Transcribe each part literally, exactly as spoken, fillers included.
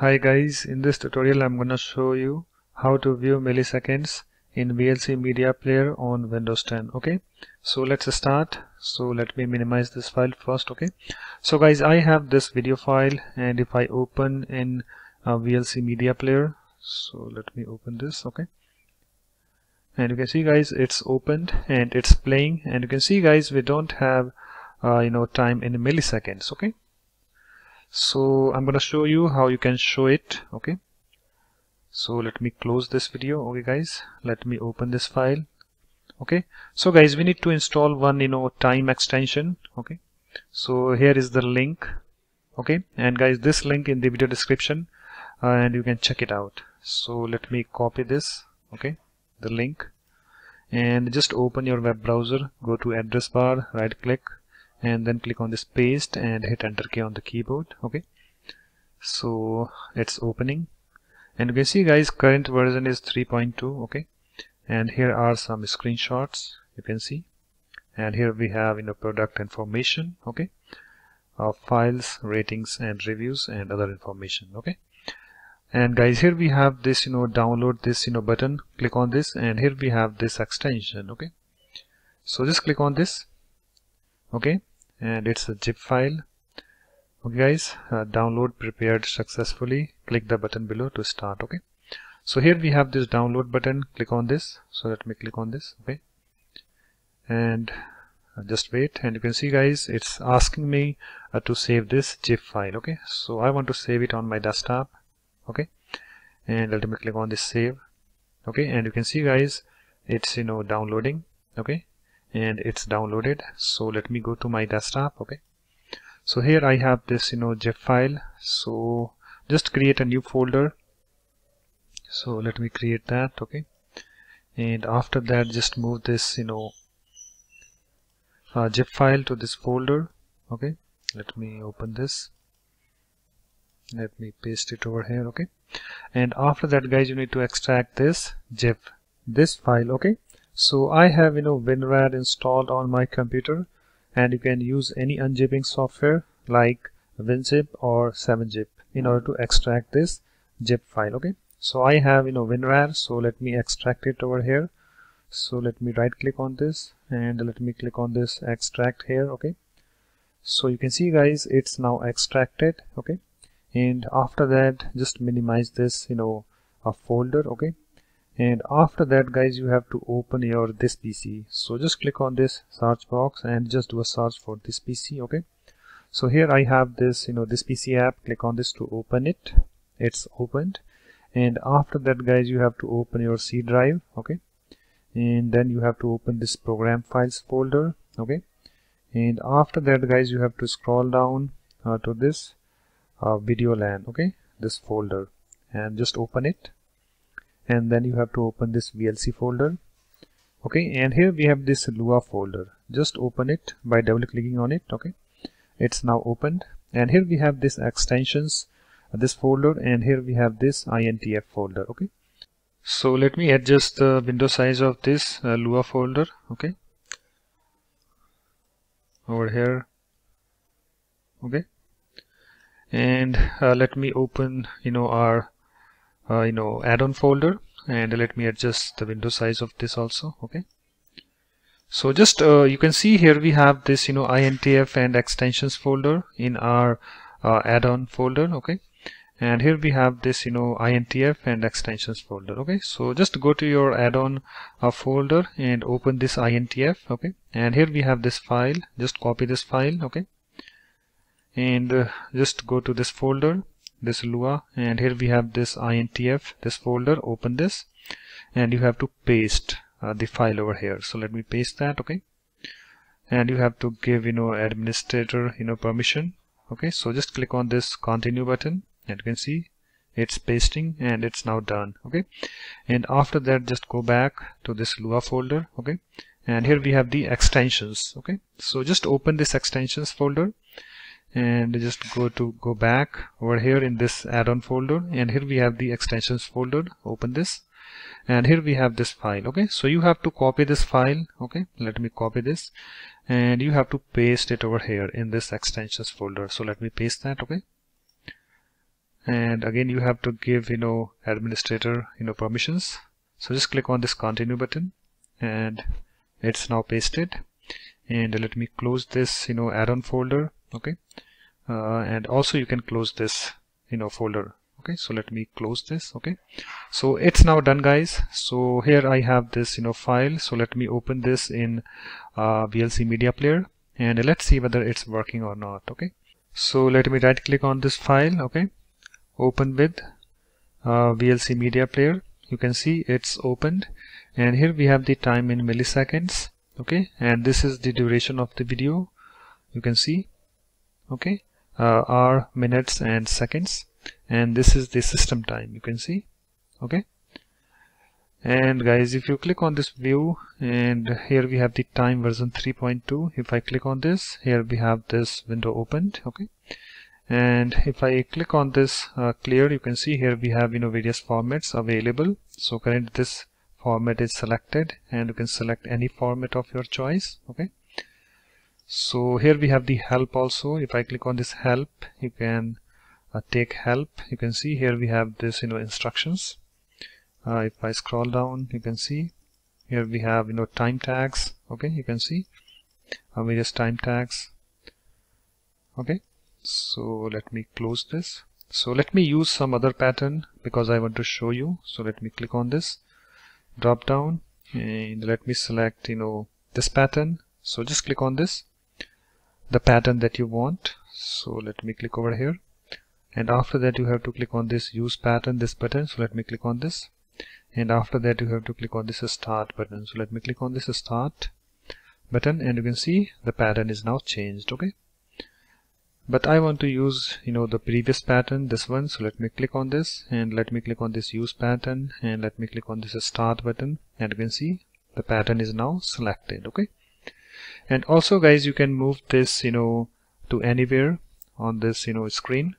Hi guys, in this tutorial I'm going to show you how to view milliseconds in V L C media player on Windows ten. Okay, so let's start. So let me minimize this file first. Okay, so guys, I have this video file, and if I open in uh, V L C media player, so let me open this. Okay, and you can see guys, it's opened and it's playing, and you can see guys, we don't have uh, you know time in milliseconds. Okay, so I'm gonna show you how you can show it. Okay, so let me close this video. Okay guys, let me open this file. Okay, so guys, we need to install one you know time extension. Okay, so here is the link. Okay, and guys, this link in the video description, uh, and you can check it out. So let me copy this, okay, the link, and just open your web browser, go to address bar, right click, and then click on this paste and hit enter key on the keyboard. Okay, so it's opening, and you can see guys, current version is three point two. okay, and here are some screenshots you can see, and here we have you know product information, okay, uh, files, ratings and reviews and other information. Okay, and guys, here we have this you know download this you know button, click on this, and here we have this extension. Okay, so just click on this. Okay, and it's a zip file. Okay guys, uh, download prepared successfully, click the button below to start. Okay, so here we have this download button, click on this. So let me click on this. Okay, and just wait, and you can see guys, it's asking me uh, to save this zip file. Okay, so I want to save it on my desktop. Okay, and let me click on this save. Okay, and you can see guys, it's you know downloading. Okay, and it's downloaded. So let me go to my desktop. Okay, so here I have this you know zip file. So just create a new folder. So let me create that. Okay, and after that just move this you know uh, zip file to this folder. Okay, let me open this, let me paste it over here. Okay, and after that guys, you need to extract this zip this file. Okay, so I have you know WinRAR installed on my computer, and you can use any unzipping software like WinZip or seven zip in order to extract this zip file. Okay, so I have you know WinRAR, so let me extract it over here. So let me right click on this, and let me click on this extract here. Okay, so you can see guys, it's now extracted. Okay, and after that just minimize this you know a folder. Okay, and after that guys, you have to open your this P C. So just click on this search box and just do a search for this P C. Okay, so here I have this you know this P C app, click on this to open it. It's opened, and after that guys, you have to open your C drive. Okay, and then you have to open this program files folder. Okay, and after that guys, you have to scroll down uh, to this uh, VideoLAN, okay, this folder, and just open it, and then you have to open this V L C folder. Okay, and here we have this Lua folder, just open it by double clicking on it. Okay, it's now opened, and here we have this extensions, this folder, and here we have this I N T F folder. Okay, so let me adjust the window size of this uh, Lua folder. Okay, over here. Okay, and uh, let me open you know our Uh, you know add-on folder, and let me adjust the window size of this also. Okay, so just uh, you can see here we have this you know I N T F and extensions folder in our uh, add-on folder. Okay, and here we have this you know I N T F and extensions folder. Okay, so just go to your add-on uh, folder and open this I N T F. Okay, and here we have this file, just copy this file. Okay, and uh, just go to this folder, this Lua, and here we have this I N T F, this folder, open this, and you have to paste uh, the file over here. So let me paste that. Okay, and you have to give you know administrator you know permission. Okay, so just click on this continue button, and you can see it's pasting, and it's now done. Okay, and after that just go back to this Lua folder. Okay, and here we have the extensions. Okay, so just open this extensions folder, and just go to go back over here in this add-on folder, and here we have the extensions folder, open this, and here we have this file. Okay, so you have to copy this file. Okay, let me copy this, and you have to paste it over here in this extensions folder. So let me paste that. Okay, and again you have to give, you know, administrator, you know, permissions. So just click on this continue button and it's now pasted. And let me close this, you know, add-on folder. Okay, uh, and also you can close this, you know, folder. Okay, so let me close this. Okay, so it's now done, guys. So here I have this, you know, file. So let me open this in uh, V L C media player and let's see whether it's working or not. Okay, so let me right click on this file. Okay, open with uh, V L C media player. You can see it's opened, and here we have the time in milliseconds. Okay, and this is the duration of the video. You can see, okay, uh, are minutes and seconds, and this is the system time. You can see, okay. And guys, if you click on this view, and here we have the time version three point two. If I click on this, here we have this window opened. Okay, and if I click on this uh, clear, you can see here we have, you know, various formats available. So currently this format is selected, and you can select any format of your choice. Okay, so here we have the help also. If I click on this help, you can uh, take help. You can see here we have this, you know, instructions. Uh, if I scroll down, you can see here we have, you know, time tags. Okay, you can see uh, various time tags. Okay, so let me close this. So let me use some other pattern because I want to show you. So let me click on this drop down and let me select, you know, this pattern. So just click on this, the pattern that you want. So let me click over here, and after that you have to click on this use pattern, this button. So let me click on this, and after that you have to click on this start button. So let me click on this start button, and you can see the pattern is now changed. Okay, but I want to use, you know, the previous pattern, this one. So let me click on this, and let me click on this use pattern, and let me click on this start button, and you can see the pattern is now selected. Okay, and also guys, you can move this, you know, to anywhere on this, you know, screen.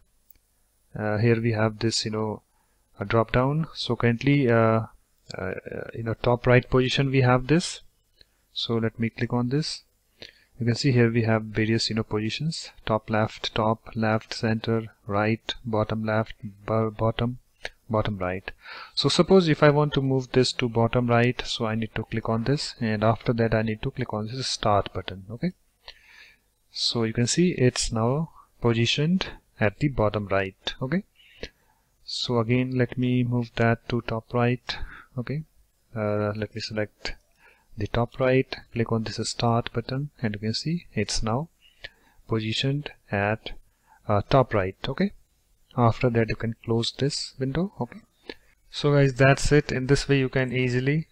Uh, here we have this, you know, a drop down. So currently uh, uh, in the top right position we have this. So let me click on this. You can see here we have various, you know, positions: top left, top left, center right, bottom left, bottom bottom right. So suppose if I want to move this to bottom right, so I need to click on this, and after that I need to click on this start button. Okay, so you can see it's now positioned at the bottom right. Okay, so again let me move that to top right. Okay, uh, let me select the top right, click on this start button, and you can see it's now positioned at uh, top right. Okay, after that you can close this window. Okay, so guys, that's it. In this way you can easily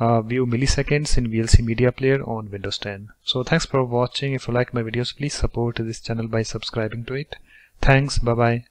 uh, view milliseconds in V L C media player on Windows ten. So thanks for watching. If you like my videos, please support this channel by subscribing to it. Thanks, bye bye.